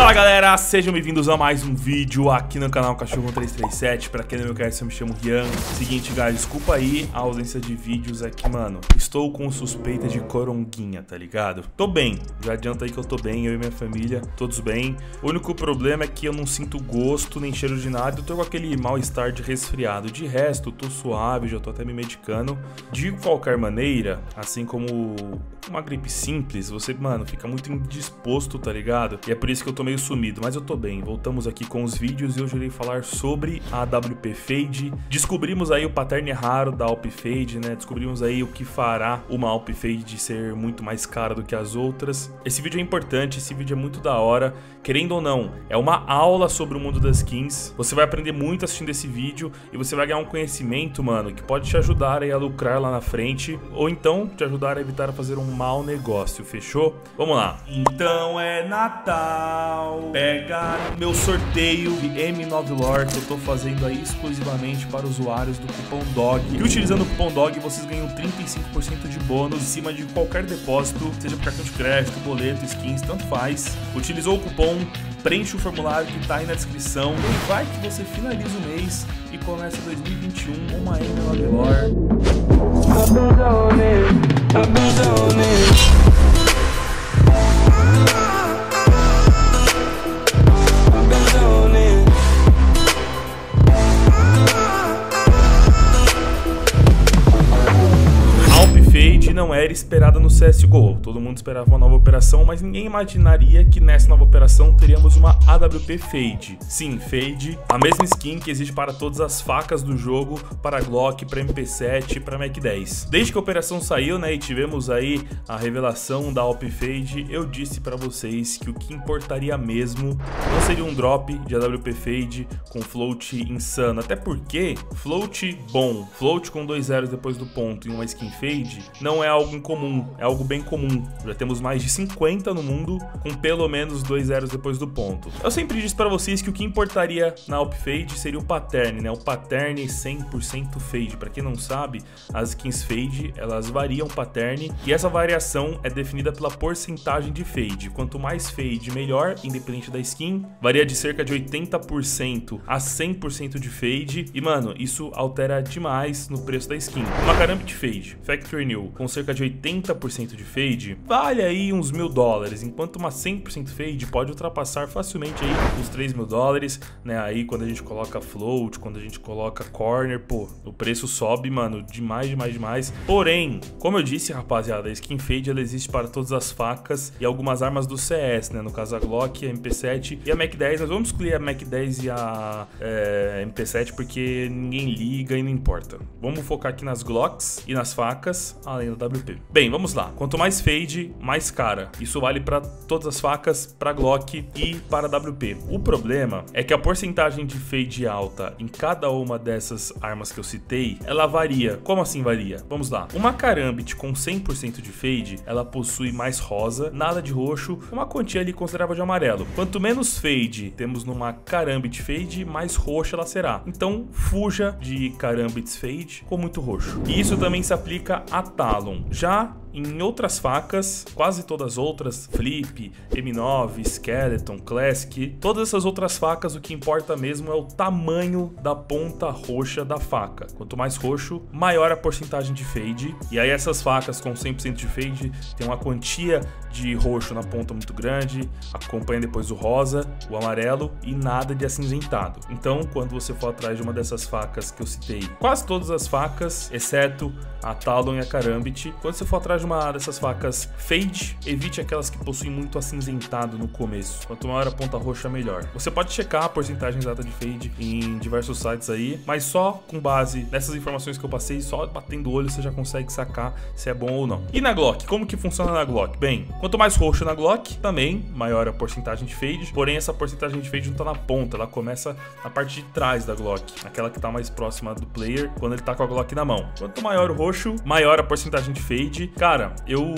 Fala galera, sejam bem-vindos a mais um vídeo aqui no canal Cachorro 1337. Pra quem não me conhece, eu me chamo Rian. Seguinte, galera, desculpa aí a ausência de vídeos aqui, mano. Estou com suspeita de coronguinha, tá ligado? Tô bem, já adianta aí que eu tô bem, eu e minha família, todos bem. O único problema é que eu não sinto gosto nem cheiro de nada, eu tô com aquele mal-estar de resfriado. De resto, eu tô suave, já tô até me medicando. De qualquer maneira, assim como uma gripe simples, você, mano, fica muito indisposto, tá ligado? E é por isso que eu tô meio sumido, mas eu tô bem. Voltamos aqui com os vídeos e hoje eu irei falar sobre a AWP Fade. Descobrimos aí o pattern raro da AWP Fade, né? Descobrimos aí o que fará uma AWP Fade ser muito mais cara do que as outras. Esse vídeo é importante, esse vídeo é muito da hora. Querendo ou não, é uma aula sobre o mundo das skins. Você vai aprender muito assistindo esse vídeo e você vai ganhar um conhecimento, mano, que pode te ajudar aí a lucrar lá na frente, ou então te ajudar a evitar fazer um mau negócio, fechou? Vamos lá. Então é Natal, pega meu sorteio de M9 Lore que eu tô fazendo aí exclusivamente para usuários do cupom DOG. E utilizando o cupom DOG, vocês ganham 35% de bônus em cima de qualquer depósito, seja por cartão de crédito, boleto, skins, tanto faz. Utilizou o cupom, preenche o formulário que tá aí na descrição e vai que você finaliza o mês e começa 2021 com uma M9 Lore. Não era esperada no CS:GO, todo mundo esperava uma nova operação, mas ninguém imaginaria que nessa nova operação teríamos uma AWP Fade. Sim, Fade, a mesma skin que existe para todas as facas do jogo, para Glock, para MP7, para Mac10. Desde que a operação saiu, né, e tivemos aí a revelação da AWP Fade, eu disse para vocês que o que importaria mesmo não seria um drop de AWP Fade com float insano, até porque float bom, float com 2 zeros depois do ponto em uma skin Fade, não é algo incomum, é algo bem comum. Já temos mais de 50 no mundo com pelo menos 2 zeros depois do ponto. Eu sempre disse para vocês que o que importaria na AWP Fade seria o pattern, né? O pattern 100% Fade. Para quem não sabe, as skins Fade, elas variam o pattern e essa variação é definida pela porcentagem de Fade. Quanto mais Fade, melhor, independente da skin. Varia de cerca de 80% a 100% de Fade e, mano, isso altera demais no preço da skin. Uma Karambit Fade, Factory New, com cerca de 80% de Fade, vale aí uns $1.000, enquanto uma 100% Fade pode ultrapassar facilmente aí os $3.000, né? Aí quando a gente coloca float, quando a gente coloca corner, pô, o preço sobe, mano, demais, demais, demais. Porém, como eu disse, rapaziada, a skin Fade, ela existe para todas as facas e algumas armas do CS, né? No caso a Glock, a MP7 e a Mac10, nós vamos excluir a Mac10 e a MP7 porque ninguém liga e não importa. Vamos focar aqui nas Glocks e nas facas, além da AWP. Bem, vamos lá. Quanto mais Fade, mais cara. Isso vale para todas as facas, para Glock e para AWP. O problema é que a porcentagem de Fade alta em cada uma dessas armas que eu citei, ela varia. Como assim varia? Vamos lá. Uma Karambit com 100% de Fade, ela possui mais rosa, nada de roxo, uma quantia ali considerável de amarelo. Quanto menos Fade temos numa Karambit Fade, mais roxa ela será. Então, fuja de Karambits Fade com muito roxo. E isso também se aplica a Talon. Já em outras facas, quase todas outras, Flip, M9, Skeleton, Classic, todas essas outras facas, o que importa mesmo é o tamanho da ponta roxa da faca. Quanto mais roxo, maior a porcentagem de Fade. E aí essas facas com 100% de Fade tem uma quantia de roxo na ponta muito grande, acompanha depois o rosa, o amarelo e nada de acinzentado. Então, quando você for atrás de uma dessas facas que eu citei, quase todas as facas, exceto a Talon e a Karambit, quando você for atrás de uma dessas facas Fade, evite aquelas que possuem muito acinzentado no começo. Quanto maior a ponta roxa, melhor. Você pode checar a porcentagem exata de Fade em diversos sites aí, mas só com base nessas informações que eu passei, só batendo o olho você já consegue sacar se é bom ou não. E na Glock, como que funciona na Glock? Bem, quanto mais roxo na Glock, também maior a porcentagem de Fade, porém essa porcentagem de Fade não tá na ponta, ela começa na parte de trás da Glock, aquela que tá mais próxima do player, quando ele tá com a Glock na mão. Quanto maior o roxo, maior a porcentagem de Fade. Cara, Cara, eu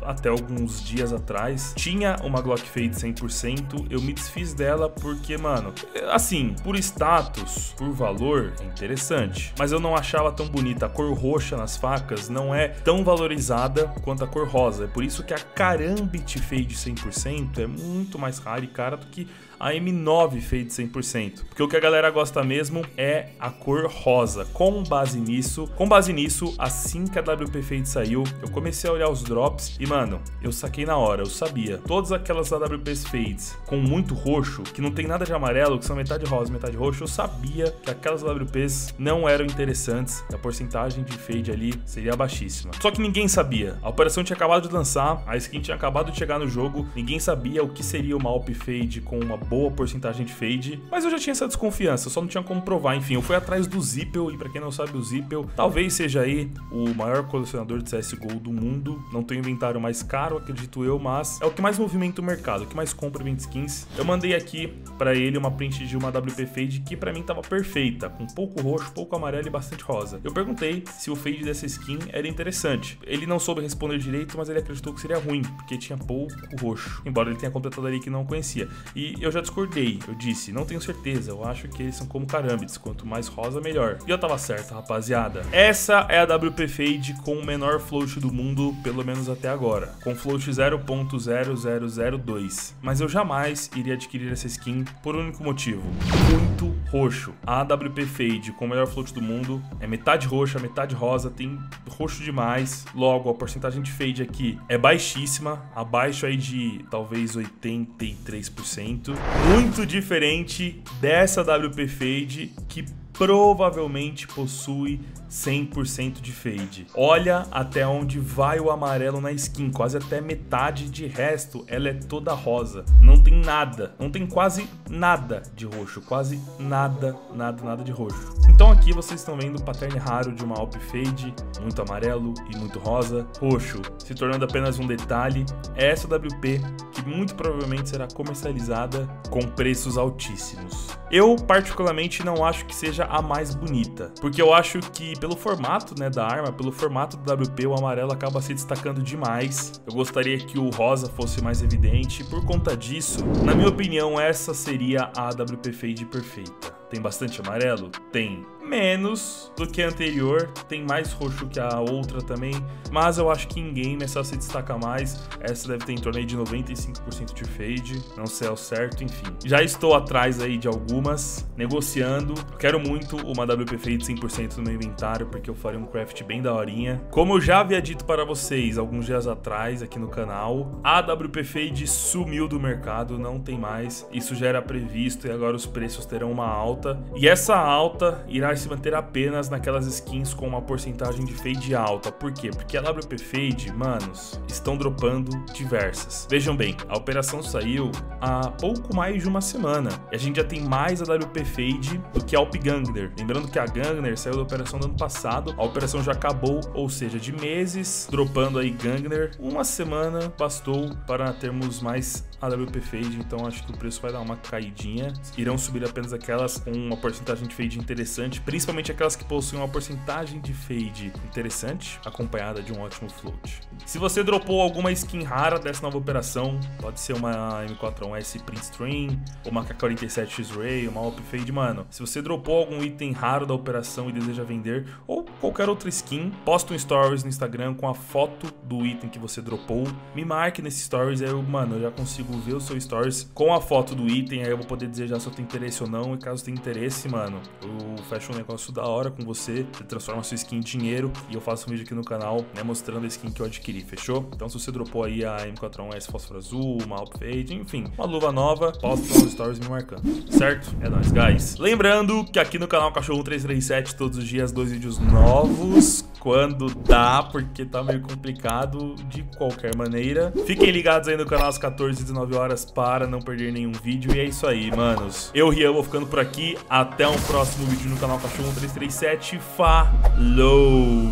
até alguns dias atrás tinha uma Glock Fade 100%, eu me desfiz dela porque, mano, assim, por status, por valor, é interessante, mas eu não achava tão bonita. A cor roxa nas facas não é tão valorizada quanto a cor rosa, é por isso que a Karambit Fade 100% é muito mais rara e cara do que a M9 Fade 100%, porque o que a galera gosta mesmo é a cor rosa. Com base nisso, assim que a AWP Fade saiu, eu comecei a olhar os drops e, mano, eu saquei na hora, eu sabia. Todas aquelas AWPs Fades com muito roxo, que não tem nada de amarelo, que são metade rosa, metade roxo, eu sabia que aquelas AWPs não eram interessantes, a porcentagem de Fade ali seria baixíssima. Só que ninguém sabia. A operação tinha acabado de lançar, a skin tinha acabado de chegar no jogo, ninguém sabia o que seria uma AWP Fade com uma boa porcentagem de Fade, mas eu já tinha essa desconfiança, só não tinha como provar. Enfim, eu fui atrás do Zippel, e pra quem não sabe, o Zippel talvez seja aí o maior colecionador de CSGO do mundo. Não tem o inventário mais caro, acredito eu, mas é o que mais movimenta o mercado, é o que mais compra 20 skins. Eu mandei aqui pra ele uma print de uma AWP Fade que pra mim tava perfeita, com pouco roxo, pouco amarelo e bastante rosa. Eu perguntei se o Fade dessa skin era interessante. Ele não soube responder direito, mas ele acreditou que seria ruim, porque tinha pouco roxo, embora ele tenha completado ali que não conhecia. E eu já discordei, eu disse, não tenho certeza, eu acho que eles são como Karambits, quanto mais rosa melhor. E eu tava certa, rapaziada. Essa é a AWP Fade com o menor float do mundo, pelo menos até agora, com float 0.0002, mas eu jamais iria adquirir essa skin por um único motivo: muito roxo. A AWP Fade com o melhor float do mundo é metade roxa, metade rosa, tem roxo demais, logo a porcentagem de Fade aqui é baixíssima, abaixo aí de talvez 83%, muito diferente dessa AWP Fade que provavelmente possui 100% de Fade. Olha até onde vai o amarelo na skin, quase até metade, de resto ela é toda rosa. Não tem nada, não tem quase nada de roxo, quase nada, nada, nada de roxo. Então aqui vocês estão vendo o pattern raro de uma AWP Fade, muito amarelo e muito rosa, roxo se tornando apenas um detalhe. É essa AWP que muito provavelmente será comercializada com preços altíssimos. Eu particularmente não acho que seja a mais bonita, porque eu acho que pelo formato, né, da arma, pelo formato do AWP, o amarelo acaba se destacando demais. Eu gostaria que o rosa fosse mais evidente. Por conta disso, na minha opinião, essa seria a AWP Fade perfeita. Tem bastante amarelo? Tem. Menos do que a anterior, tem mais roxo que a outra também, mas eu acho que em game essa se destaca mais. Essa deve ter em torno aí de 95% de Fade, não sei ao certo, enfim. Já estou atrás aí de algumas, negociando. Eu quero muito uma AWP Fade 100% no meu inventário, porque eu farei um craft bem daorinha. Como eu já havia dito para vocês alguns dias atrás aqui no canal, a AWP Fade sumiu do mercado, não tem mais. Isso já era previsto e agora os preços terão uma alta, e essa alta irá se manter apenas naquelas skins com uma porcentagem de Fade alta. Por quê? Porque a AWP Fade, manos, estão dropando diversas. Vejam bem, a operação saiu há pouco mais de uma semana e a gente já tem mais a AWP Fade do que a AWP Gungnir. Lembrando que a Gungnir saiu da operação do ano passado, a operação já acabou, ou seja, de meses dropando aí Gungnir, uma semana bastou para termos mais AWP Fade. Então acho que o preço vai dar uma caidinha, irão subir apenas aquelas com uma porcentagem de Fade interessante, principalmente aquelas que possuem uma porcentagem de Fade interessante, acompanhada de um ótimo float. Se você dropou alguma skin rara dessa nova operação, pode ser uma M4A1-S Printstream, uma AK-47 X-Ray, uma AWP Fade, mano, se você dropou algum item raro da operação e deseja vender, ou qualquer outra skin, posta um stories no Instagram com a foto do item que você dropou, me marque nesse stories, aí eu, mano, eu já consigo ver o seu stories com a foto do item, aí eu vou poder desejar se eu tenho interesse ou não, e caso tenha interesse, mano, eu fecho um negócio da hora com você, você transforma a sua skin em dinheiro e eu faço um vídeo aqui no canal, né, mostrando a skin que eu adquiri, fechou? Então se você dropou aí a M4A1-S Fósforo Azul, uma AWP Fade, enfim, uma luva nova, posta nos stories me marcando, certo? É nóis, guys. Lembrando que aqui no canal Cachorro 1337, todos os dias, 2 vídeos novos, quando dá, porque tá meio complicado de qualquer maneira. Fiquem ligados aí no canal às 14 e 19 horas para não perder nenhum vídeo. E é isso aí, manos. Eu, Rian, vou ficando por aqui. Até um próximo vídeo no canal Cachorro 1337. Falou!